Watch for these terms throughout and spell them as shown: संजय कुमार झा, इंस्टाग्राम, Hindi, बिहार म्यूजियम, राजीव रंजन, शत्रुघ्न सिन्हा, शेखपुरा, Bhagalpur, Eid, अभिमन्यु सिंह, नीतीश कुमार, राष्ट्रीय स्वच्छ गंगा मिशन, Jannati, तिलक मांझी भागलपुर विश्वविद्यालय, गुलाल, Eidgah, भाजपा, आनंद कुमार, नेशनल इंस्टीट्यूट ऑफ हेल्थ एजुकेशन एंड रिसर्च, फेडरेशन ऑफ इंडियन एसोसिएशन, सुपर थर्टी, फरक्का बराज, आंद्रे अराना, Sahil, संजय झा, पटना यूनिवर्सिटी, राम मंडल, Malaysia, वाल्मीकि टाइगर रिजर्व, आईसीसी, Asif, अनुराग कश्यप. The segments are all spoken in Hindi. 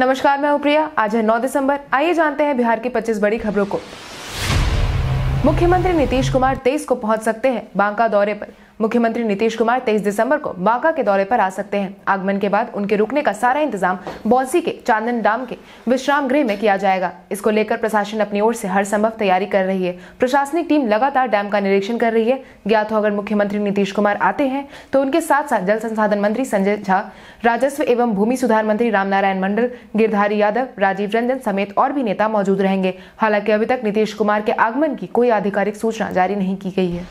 नमस्कार, मैं हूं प्रिया। आज है 9 दिसंबर। आइए जानते हैं बिहार की 25 बड़ी खबरों को। मुख्यमंत्री नीतीश कुमार 23 को पहुंच सकते हैं बांका दौरे पर। मुख्यमंत्री नीतीश कुमार 23 दिसंबर को बांका के दौरे पर आ सकते हैं। आगमन के बाद उनके रुकने का सारा इंतजाम बौंसी के चांदन डाम के विश्राम गृह में किया जाएगा। इसको लेकर प्रशासन अपनी ओर से हर संभव तैयारी कर रही है। प्रशासनिक टीम लगातार डैम का निरीक्षण कर रही है। ज्ञात हो अगर मुख्यमंत्री नीतीश कुमार आते हैं तो उनके साथ साथ जल संसाधन मंत्री संजय झा, राजस्व एवं भूमि सुधार मंत्री राम मंडल, गिरधारी यादव, राजीव रंजन समेत और भी नेता मौजूद रहेंगे। हालांकि अभी तक नीतीश कुमार के आगमन की कोई आधिकारिक सूचना जारी नहीं की गई है।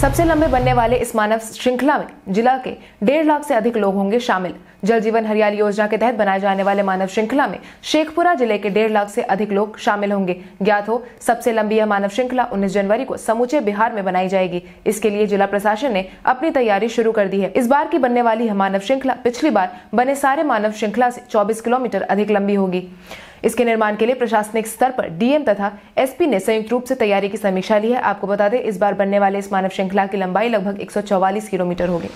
सबसे लंबे बनने वाले इस मानव श्रृंखला में जिला के 1.5 लाख से अधिक लोग होंगे शामिल। जल जीवन हरियाली योजना के तहत बनाए जाने वाले मानव श्रृंखला में शेखपुरा जिले के 1.5 लाख से अधिक लोग शामिल होंगे। ज्ञात हो सबसे लंबी यह मानव श्रृंखला 19 जनवरी को समूचे बिहार में बनाई जाएगी। इसके लिए जिला प्रशासन ने अपनी तैयारी शुरू कर दी है। इस बार की बनने वाली यह मानव श्रृंखला पिछली बार बने सारे मानव श्रृंखला से 24 किलोमीटर अधिक लंबी होगी। इसके निर्माण के लिए प्रशासनिक स्तर पर डीएम तथा एसपी ने संयुक्त रूप से तैयारी की समीक्षा ली है। आपको बता दें इस बार बनने वाले इस मानव श्रृंखला की लंबाई लगभग 144 किलोमीटर होगी।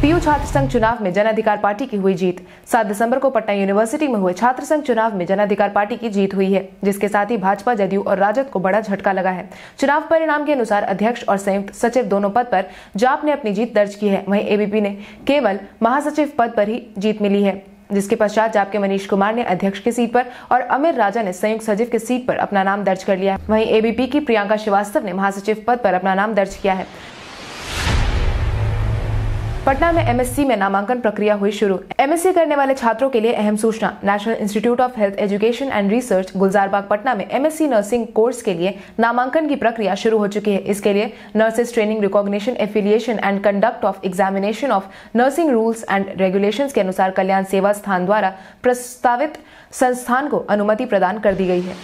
पीयू छात्र संघ चुनाव में जन अधिकार पार्टी की हुई जीत। 7 दिसंबर को पटना यूनिवर्सिटी में हुए छात्र संघ चुनाव में जन अधिकार पार्टी की जीत हुई है, जिसके साथ ही भाजपा, जदयू और राजद को बड़ा झटका लगा है। चुनाव परिणाम के अनुसार अध्यक्ष और संयुक्त सचिव दोनों पद पर जाप ने अपनी जीत दर्ज की है। वहीं एबीपी ने केवल महासचिव पद पर ही जीत मिली है, जिसके पश्चात जाप के मनीष कुमार ने अध्यक्ष की सीट पर और अमित राजा ने संयुक्त सचिव की सीट पर अपना नाम दर्ज कर लिया है। वहीं एबीपी की प्रियंका श्रीवास्तव ने महासचिव पद पर अपना नाम दर्ज किया है। पटना में एमएससी में नामांकन प्रक्रिया हुई शुरू। एमएससी करने वाले छात्रों के लिए अहम सूचना। नेशनल इंस्टीट्यूट ऑफ हेल्थ एजुकेशन एंड रिसर्च Gulzarbagh Patna में एमएससी नर्सिंग कोर्स के लिए नामांकन की प्रक्रिया शुरू हो चुकी है। इसके लिए nurses training recognition affiliation and conduct of examination of nursing rules and regulation के अनुसार कल्याण सेवा स्थान द्वारा प्रस्तावित संस्थान को अनुमति प्रदान कर दी गई है।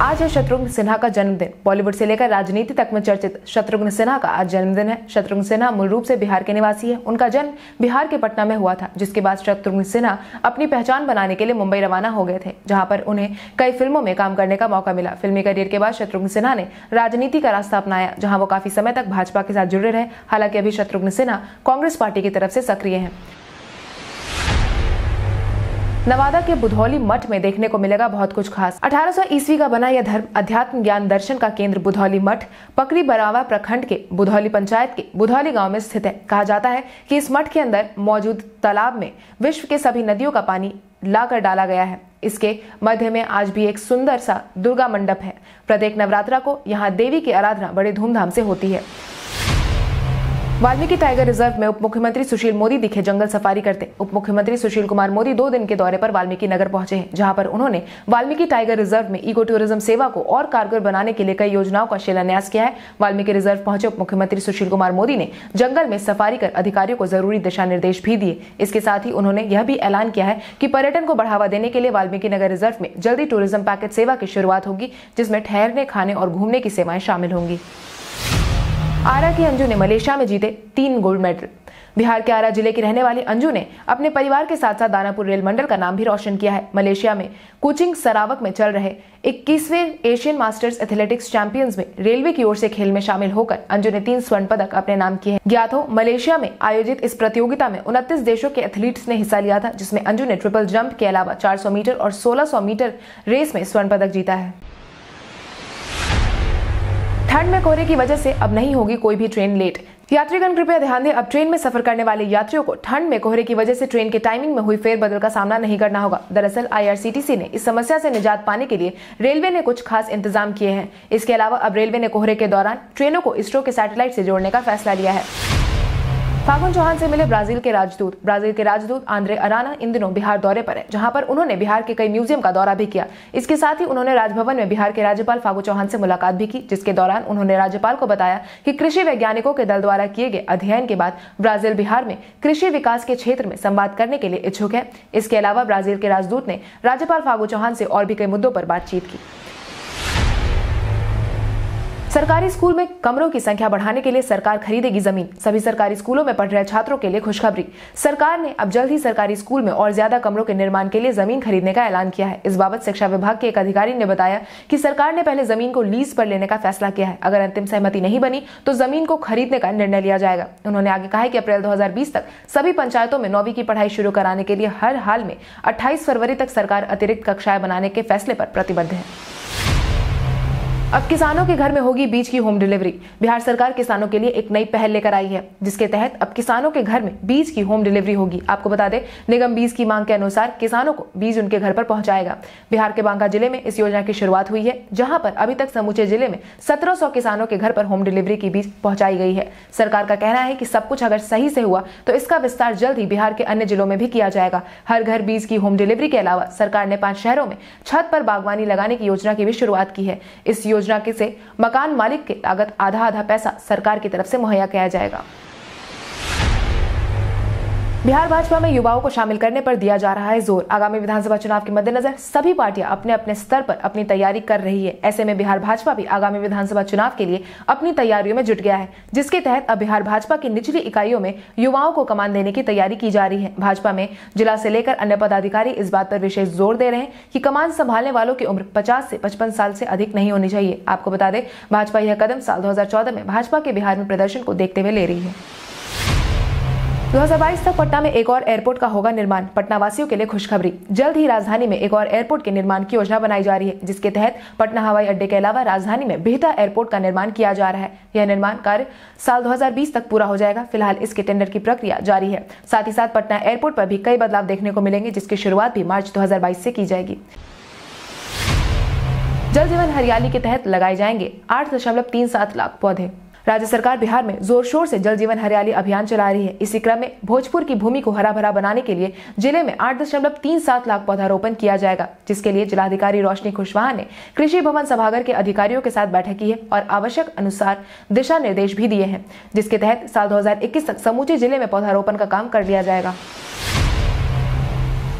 आज है शत्रुघ्न सिन्हा का जन्मदिन। बॉलीवुड से लेकर राजनीति तक में चर्चित शत्रुघ्न सिन्हा का आज जन्मदिन है। शत्रुघ्न सिन्हा मूल रूप से बिहार के निवासी है। उनका जन्म बिहार के पटना में हुआ था, जिसके बाद शत्रुघ्न सिन्हा अपनी पहचान बनाने के लिए मुंबई रवाना हो गए थे, जहां पर उन्हें कई फिल्मों में काम करने का मौका मिला। फिल्मी करियर के बाद शत्रुघ्न सिन्हा ने राजनीति का रास्ता अपनाया, जहाँ वो काफी समय तक भाजपा के साथ जुड़े रहे। हालांकि अभी शत्रुघ्न सिन्हा कांग्रेस पार्टी की तरफ से सक्रिय है। नवादा के बुधौली मठ में देखने को मिलेगा बहुत कुछ खास। 1800 ईस्वी का बना यह धर्म अध्यात्म ज्ञान दर्शन का केंद्र बुधौली मठ पकरी बरावा प्रखंड के बुधौली पंचायत के बुधौली गांव में स्थित है। कहा जाता है कि इस मठ के अंदर मौजूद तालाब में विश्व के सभी नदियों का पानी लाकर डाला गया है। इसके मध्य में आज भी एक सुंदर सा दुर्गा मंडप है। प्रत्येक नवरात्रा को यहाँ देवी की आराधना बड़े धूमधाम से होती है। वाल्मीकि टाइगर रिजर्व में उप मुख्यमंत्री सुशील मोदी दिखे जंगल सफारी करते। उप मुख्यमंत्री सुशील कुमार मोदी 2 दिन के दौरे पर वाल्मीकि नगर पहुंचे हैं, जहां पर उन्होंने वाल्मीकि टाइगर रिजर्व में इको टूरिज्म सेवा को और कारगर बनाने के लिए कई योजनाओं का शिलान्यास किया है। वाल्मीकि रिजर्व पहुंचे उप मुख्यमंत्री सुशील कुमार मोदी ने जंगल में सफारी कर अधिकारियों को जरूरी दिशा निर्देश भी दिए। इसके साथ ही उन्होंने यह भी ऐलान किया है कि पर्यटन को बढ़ावा देने के लिए वाल्मीकि नगर रिजर्व में जल्दी टूरिज्म पैकेज सेवा की शुरुआत होगी, जिसमें ठहरने, खाने और घूमने की सेवाएं शामिल होंगी। आरा की अंजू ने मलेशिया में जीते 3 गोल्ड मेडल। बिहार के आरा जिले की रहने वाली अंजू ने अपने परिवार के साथ साथ दानापुर रेल मंडल का नाम भी रोशन किया है। मलेशिया में कोचिंग सरावक में चल रहे 21वें एशियन मास्टर्स एथलेटिक्स चैंपियंस में रेलवे की ओर से खेल में शामिल होकर अंजू ने 3 स्वर्ण पदक अपने नाम किए हैं। ज्ञात हो मलेशिया में आयोजित इस प्रतियोगिता में 29 देशों के एथलीट्स ने हिस्सा लिया था, जिसमें अंजू ने ट्रिपल जंप के अलावा 400 मीटर और 1600 मीटर रेस में स्वर्ण पदक जीता है। ठंड में कोहरे की वजह से अब नहीं होगी कोई भी ट्रेन लेट। यात्रीगण कृपया ध्यान दें, अब ट्रेन में सफर करने वाले यात्रियों को ठंड में कोहरे की वजह से ट्रेन के टाइमिंग में हुई फेरबदल का सामना नहीं करना होगा। दरअसल आईआरसीटीसी ने इस समस्या से निजात पाने के लिए रेलवे ने कुछ खास इंतजाम किए हैं। इसके अलावा अब रेलवे ने कोहरे के दौरान ट्रेनों को इसरो के सैटेलाइट से जोड़ने का फैसला लिया है। फागुन चौहान से मिले ब्राजील के राजदूत। ब्राजील के राजदूत आंद्रे अराना इन दिनों बिहार दौरे पर है, जहां पर उन्होंने बिहार के कई म्यूजियम का दौरा भी किया। इसके साथ ही उन्होंने राजभवन में बिहार के राज्यपाल फागुन चौहान से मुलाकात भी की, जिसके दौरान उन्होंने राज्यपाल को बताया कि कृषि वैज्ञानिकों के दल द्वारा किए गए अध्ययन के बाद ब्राजील बिहार में कृषि विकास के क्षेत्र में संवाद करने के लिए इच्छुक है। इसके अलावा ब्राजील के राजदूत ने राज्यपाल फागुन चौहान से और भी कई मुद्दों पर बातचीत की। सरकारी स्कूल में कमरों की संख्या बढ़ाने के लिए सरकार खरीदेगी जमीन। सभी सरकारी स्कूलों में पढ़ रहे छात्रों के लिए खुशखबरी। सरकार ने अब जल्द ही सरकारी स्कूल में और ज्यादा कमरों के निर्माण के लिए जमीन खरीदने का ऐलान किया है। इस बाबत शिक्षा विभाग के एक अधिकारी ने बताया कि सरकार ने पहले जमीन को लीज पर लेने का फैसला किया है। अगर अंतिम सहमति नहीं बनी तो जमीन को खरीदने का निर्णय लिया जाएगा। उन्होंने आगे कहा कि अप्रैल 2020 तक सभी पंचायतों में 9वीं की पढ़ाई शुरू कराने के लिए हर हाल में 28 फरवरी तक सरकार अतिरिक्त कक्षाएं बनाने के फैसले पर प्रतिबद्ध है। अब किसानों के घर में होगी बीज की होम डिलीवरी। बिहार सरकार किसानों के लिए एक नई पहल लेकर आई है, जिसके तहत अब किसानों के घर में बीज की होम डिलीवरी होगी। आपको बता दें, निगम बीज की मांग के अनुसार किसानों को बीज उनके घर पर पहुंचाएगा। बिहार के बांका जिले में इस योजना की शुरुआत हुई है, जहां पर अभी तक समूचे जिले में 1700 किसानों के घर पर होम डिलीवरी की बीज पहुंचाई गई है। सरकार का कहना है कि सब कुछ अगर सही से हुआ तो इसका विस्तार जल्द ही बिहार के अन्य जिलों में भी किया जाएगा। हर घर बीज की होम डिलीवरी के अलावा सरकार ने 5 शहरों में छत पर बागवानी लगाने की योजना की भी शुरुआत की है। इस योजना के से मकान मालिक के लागत आधा पैसा सरकार की तरफ से मुहैया किया जाएगा। बिहार भाजपा में युवाओं को शामिल करने पर दिया जा रहा है जोर। आगामी विधानसभा चुनाव के मद्देनजर सभी पार्टियां अपने अपने स्तर पर अपनी तैयारी कर रही है। ऐसे में बिहार भाजपा भी आगामी विधानसभा चुनाव के लिए अपनी तैयारियों में जुट गया है, जिसके तहत अब बिहार भाजपा की निचली इकाइयों में युवाओं को कमान देने की तैयारी की जा रही है। भाजपा में जिला से लेकर अन्य पदाधिकारी इस बात पर विशेष जोर दे रहे हैं कि कमान संभालने वालों की उम्र 50 से 55 साल से अधिक नहीं होनी चाहिए। आपको बता दें, भाजपा यह कदम साल 2014 में भाजपा के बिहार में प्रदर्शन को देखते हुए ले रही है। 2022 तक पटना में एक और एयरपोर्ट का होगा निर्माण। पटना वासियों के लिए खुशखबरी, जल्द ही राजधानी में एक और एयरपोर्ट के निर्माण की योजना बनाई जा रही है, जिसके तहत पटना हवाई अड्डे के अलावा राजधानी में बेहतर एयरपोर्ट का निर्माण किया जा रहा है। यह निर्माण कार्य साल 2020 तक पूरा हो जाएगा। फिलहाल इसके टेंडर की प्रक्रिया जारी है। साथ ही साथ पटना एयरपोर्ट पर भी कई बदलाव देखने को मिलेंगे, जिसकी शुरुआत भी मार्च 2022 से की जाएगी। जल जीवन हरियाली के तहत लगाए जाएंगे 8.37 लाख पौधे। राज्य सरकार बिहार में जोर शोर से जल जीवन हरियाली अभियान चला रही है। इसी क्रम में भोजपुर की भूमि को हरा भरा बनाने के लिए जिले में 8.37 लाख पौधारोपण किया जाएगा, जिसके लिए जिलाधिकारी रोशनी कुशवाहा ने कृषि भवन सभागार के अधिकारियों के साथ बैठक की है और आवश्यक अनुसार दिशा निर्देश भी दिए हैं, जिसके तहत साल 2021 तक समूचे जिले में पौधारोपण का काम कर लिया जाएगा।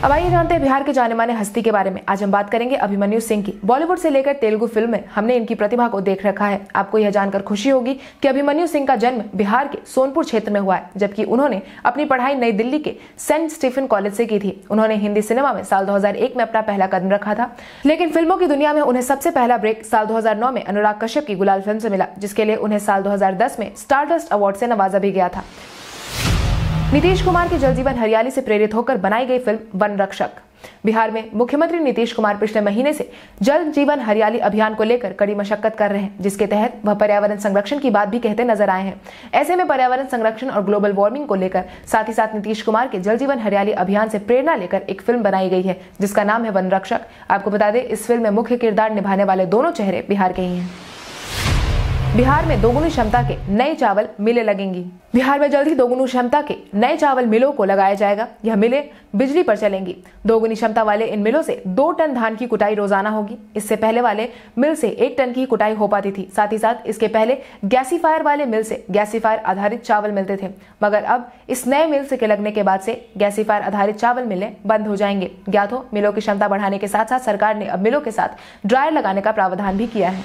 अब आइए जानते हैं बिहार के जाने माने हस्ती के बारे में। आज हम बात करेंगे अभिमन्यु सिंह की। बॉलीवुड से लेकर तेलुगु फिल्म में हमने इनकी प्रतिभा को देख रखा है। आपको यह जानकर खुशी होगी कि अभिमन्यु सिंह का जन्म बिहार के सोनपुर क्षेत्र में हुआ है, जबकि उन्होंने अपनी पढ़ाई नई दिल्ली के सेंट स्टीफन कॉलेज से की थी। उन्होंने हिंदी सिनेमा में साल 2001 में अपना पहला कदम रखा था, लेकिन फिल्मों की दुनिया में उन्हें सबसे पहला ब्रेक साल 2009 में अनुराग कश्यप की गुलाल फिल्म से मिला, जिसके लिए उन्हें साल 2010 में स्टारडस्ट अवार्ड से नवाजा भी गया था। नीतीश कुमार की जल जीवन हरियाली से प्रेरित होकर बनाई गई फिल्म वन रक्षक। बिहार में मुख्यमंत्री नीतीश कुमार पिछले महीने से जल जीवन हरियाली अभियान को लेकर कड़ी मशक्कत कर रहे हैं, जिसके तहत वह पर्यावरण संरक्षण की बात भी कहते नजर आए हैं। ऐसे में पर्यावरण संरक्षण और ग्लोबल वार्मिंग को लेकर साथ ही साथ नीतीश कुमार के जल जीवन हरियाली अभियान से प्रेरणा लेकर एक फिल्म बनाई गई है, जिसका नाम है वन रक्षक। आपको बता दें, इस फिल्म में मुख्य किरदार निभाने वाले दोनों चेहरे बिहार के ही हैं। बिहार में दोगुनी क्षमता के नए चावल मिलें लगेंगी। बिहार में जल्द ही दोगुनी क्षमता के नए चावल मिलों को लगाया जाएगा। यह मिलें बिजली पर चलेंगी। दोगुनी क्षमता वाले इन मिलों से 2 टन धान की कुटाई रोजाना होगी। इससे पहले वाले मिल से 1 टन की कुटाई हो पाती थी। साथ ही साथ इसके पहले गैसीफायर वाले मिल से गैसीफायर आधारित चावल मिलते थे, मगर अब इस नए मिल से लगने के बाद से गैसीफायर आधारित चावल मिलें बंद हो जाएंगे। ज्ञात हो, मिलों की क्षमता बढ़ाने के साथ साथ सरकार ने अब मिलों के साथ ड्रायर लगाने का प्रावधान भी किया है।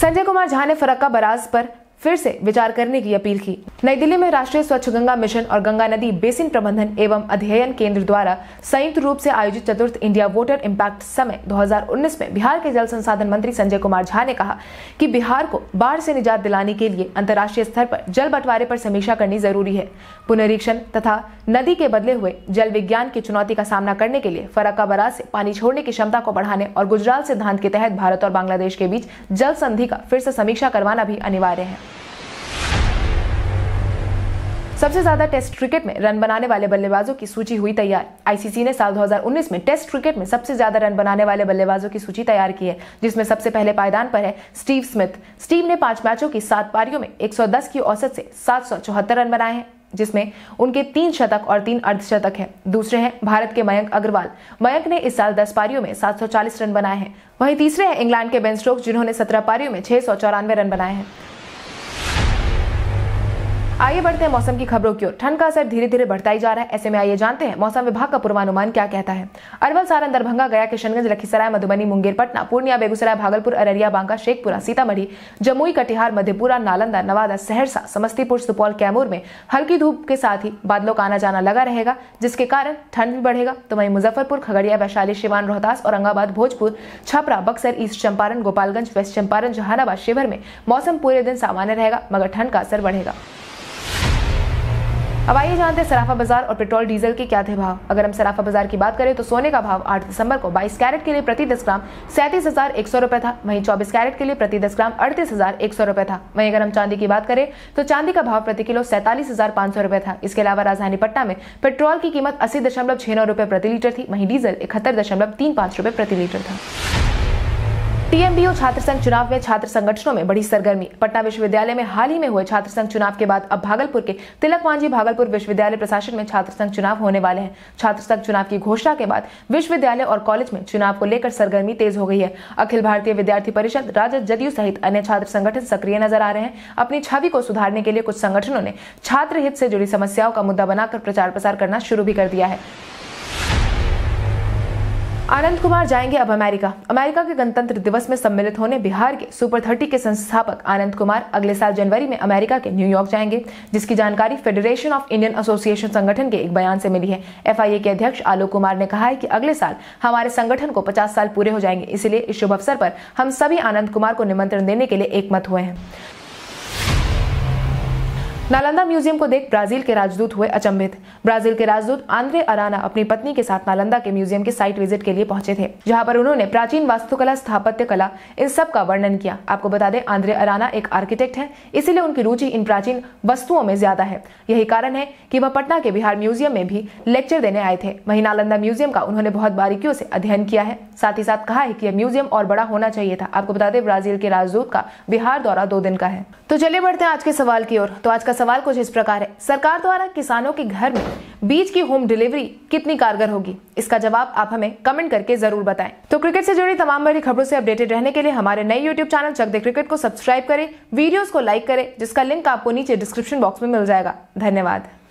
संजय कुमार झा ने फरक्का बराज पर फिर से विचार करने की अपील की। नई दिल्ली में राष्ट्रीय स्वच्छ गंगा मिशन और गंगा नदी बेसिन प्रबंधन एवं अध्ययन केंद्र द्वारा संयुक्त रूप से आयोजित चतुर्थ इंडिया वाटर इम्पैक्ट समिट 2019 में बिहार के जल संसाधन मंत्री संजय कुमार झा ने कहा कि बिहार को बाढ़ से निजात दिलाने के लिए अंतर्राष्ट्रीय स्तर पर जल बंटवारे पर समीक्षा करनी जरूरी है। पुनरीक्षण तथा नदी के बदले हुए जल विज्ञान की चुनौती का सामना करने के लिए फरक्का बराज से पानी छोड़ने की क्षमता को बढ़ाने और गुजराल सिद्धांत के तहत भारत और बांग्लादेश के बीच जल संधि का फिर से समीक्षा करवाना भी अनिवार्य है। सबसे ज्यादा टेस्ट क्रिकेट में रन बनाने वाले बल्लेबाजों की सूची हुई तैयार। आईसीसी ने साल 2019 में टेस्ट क्रिकेट में सबसे ज्यादा रन बनाने वाले बल्लेबाजों की सूची तैयार की है, जिसमें सबसे पहले पायदान पर है स्टीव स्मिथ। स्टीव ने 5 मैचों की 7 पारियों में 110 की औसत से 774 रन बनाए हैं, जिसमें उनके 3 शतक और 3 अर्धशतक हैं। दूसरे हैं भारत के मयंक अग्रवाल। मयंक ने इस साल 10 पारियों में 740 रन बनाए हैं। वहीं तीसरे हैं इंग्लैंड के बेन स्टोक्स, जिन्होंने 17 पारियों में 694 रन बनाए हैं। आइए बढ़ते हैं मौसम की खबरों की ओर। ठंड का असर धीरे धीरे बढ़ता ही जा रहा है, ऐसे में आइए जानते हैं मौसम विभाग का पूर्वानुमान क्या कहता है। अरवल, सारण, दरभंगा, गया, किशनगंज, लखीसराय, मधुबनी, मुंगेर, पटना, पूर्णिया, बेगूसराय, भागलपुर, अररिया, बांका, शेखपुरा, सीतामढ़ी, जमुई, कटिहार, मधेपुरा, नालंदा, नवादा, सहरसा, समस्तीपुर, सुपौल, कैमूर में हल्की धूप के साथ ही बादलों का आना जाना लगा रहेगा, जिसके कारण ठंड भी बढ़ेगा। तो वहीं मुजफ्फरपुर, खगड़िया, वैशाली, सिवान, रोहतास, औरंगाबाद, भोजपुर, छपरा, बक्सर, ईस्ट चंपारण, गोपालगंज, वेस्ट चंपारण, जहानाबाद, शिवहर में मौसम पूरे दिन सामान्य रहेगा, मगर ठंड का असर बढ़ेगा। अब आइए जानते हैं सराफा बाजार और पेट्रोल डीजल के क्या थे भाव। अगर हम सराफा बाजार की बात करें तो सोने का भाव 8 दिसंबर को 22 कैरेट के लिए प्रति 10 ग्राम 37,100 रुपए था, वहीं 24 कैरेट के लिए प्रति 10 ग्राम 38,100 रुपए था। वहीं अगर हम चांदी की बात करें तो चांदी का भाव प्रति किलो 47,500 रुपए था। इसके अलावा राजधानी पटना में पेट्रोल की कीमत 80.69 रुपए प्रति लीटर थी, वहीं डीजल 71.35 रुपए प्रति लीटर था। टीएमबीओ छात्र संघ चुनाव में छात्र संगठनों में बड़ी सरगर्मी। पटना विश्वविद्यालय में हाल ही में हुए छात्र संघ चुनाव के बाद अब भागलपुर के तिलक मांझी भागलपुर विश्वविद्यालय प्रशासन में छात्र संघ चुनाव होने वाले हैं। छात्र संघ चुनाव की घोषणा के बाद विश्वविद्यालय और कॉलेज में चुनाव को लेकर सरगर्मी तेज हो गई है। अखिल भारतीय विद्यार्थी परिषद, राजद, जदयू सहित अन्य छात्र संगठन सक्रिय नजर आ रहे हैं। अपनी छवि को सुधारने के लिए कुछ संगठनों ने छात्र हित से जुड़ी समस्याओं का मुद्दा बनाकर प्रचार प्रसार करना शुरू भी कर दिया है। आनंद कुमार जाएंगे अब अमेरिका। अमेरिका के गणतंत्र दिवस में सम्मिलित होने बिहार के सुपर 30 के संस्थापक आनंद कुमार अगले साल जनवरी में अमेरिका के न्यूयॉर्क जाएंगे, जिसकी जानकारी फेडरेशन ऑफ इंडियन एसोसिएशन संगठन के एक बयान से मिली है। एफआईए के अध्यक्ष आलोक कुमार ने कहा है कि अगले साल हमारे संगठन को 50 साल पूरे हो जाएंगे, इसलिए इस शुभ अवसर पर हम सभी आनंद कुमार को निमंत्रण देने के लिए एकमत हुए हैं। नालंदा म्यूजियम को देख ब्राजील के राजदूत हुए अचंभित। ब्राजील के राजदूत आंद्रे अराना अपनी पत्नी के साथ नालंदा के म्यूजियम के साइट विजिट के लिए पहुंचे थे, जहां पर उन्होंने प्राचीन वास्तुकला, स्थापत्य कला, इन सब का वर्णन किया। आपको बता दें, आंद्रे अराना एक आर्किटेक्ट हैं, इसीलिए उनकी रुचि इन प्राचीन वस्तुओं में ज्यादा है। यही कारण है कि वह पटना के बिहार म्यूजियम में भी लेक्चर देने आए थे। वहीं नालंदा म्यूजियम का उन्होंने बहुत बारीकियों से अध्ययन किया है, साथ ही साथ कहा है कि यह म्यूजियम और बड़ा होना चाहिए था। आपको बता दें, ब्राजील के राजदूत का बिहार दौरा 2 दिन का है। तो चलिए बढ़ते हैं आज के सवाल की ओर। तो आज सवाल कुछ इस प्रकार है, सरकार द्वारा किसानों के घर में बीज की होम डिलीवरी कितनी कारगर होगी? इसका जवाब आप हमें कमेंट करके जरूर बताएं। तो क्रिकेट से जुड़ी तमाम बड़ी खबरों से अपडेटेड रहने के लिए हमारे नए YouTube channel Chak De cricket को सब्सक्राइब करें, वीडियोस को लाइक करें, जिसका लिंक आपको नीचे डिस्क्रिप्शन बॉक्स में मिल जाएगा। धन्यवाद।